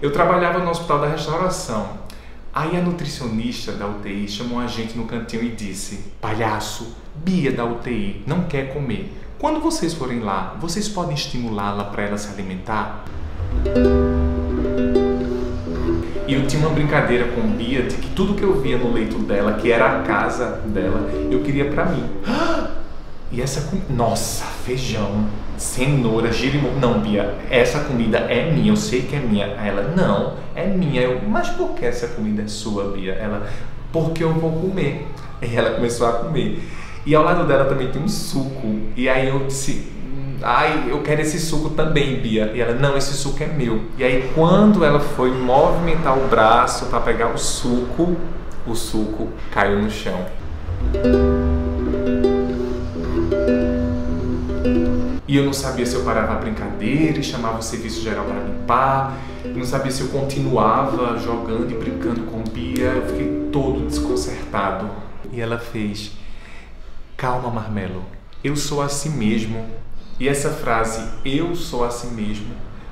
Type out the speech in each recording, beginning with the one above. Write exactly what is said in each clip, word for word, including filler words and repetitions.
Eu trabalhava no Hospital da Restauração. Aí a nutricionista da U T I chamou a gente no cantinho e disse: "Palhaço, Bia da U T I não quer comer. Quando vocês forem lá, vocês podem estimulá-la para ela se alimentar?" E eu tinha uma brincadeira com Bia de que tudo que eu via no leito dela, que era a casa dela, eu queria pra mim. E essa comida... Nossa, feijão, cenoura, girimão... Não, Bia, essa comida é minha, eu sei que é minha. Ela, não, é minha. Eu, mas por que essa comida é sua, Bia? Ela, porque eu vou comer. E ela começou a comer. E ao lado dela também tem um suco. E aí eu disse... Ai, eu quero esse suco também, Bia. E ela, não, esse suco é meu. E aí quando ela foi movimentar o braço para pegar o suco, o suco caiu no chão. E eu não sabia se eu parava a brincadeira e chamava o serviço geral para limpar. Eu não sabia se eu continuava jogando e brincando com Bia. Eu fiquei todo desconcertado. E ela fez: "Calma, Marmelo, eu sou assim mesmo." E essa frase, "eu sou assim mesmo",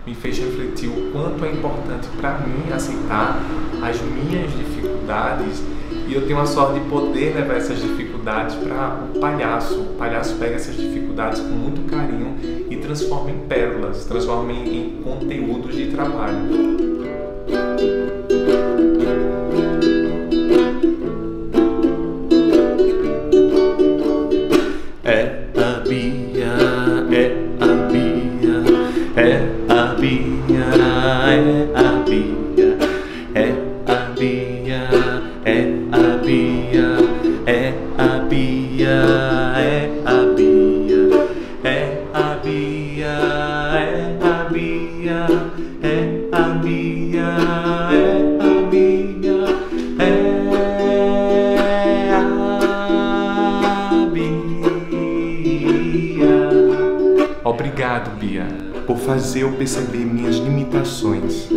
me fez refletir o quanto é importante para mim aceitar as minhas dificuldades, e eu tenho a sorte de poder levar essas dificuldades para o palhaço. O palhaço pega essas dificuldades com muito carinho e transforma em pérolas, transforma em conteúdos de trabalho. Obrigado, Bia, por fazer eu perceber minhas limitações.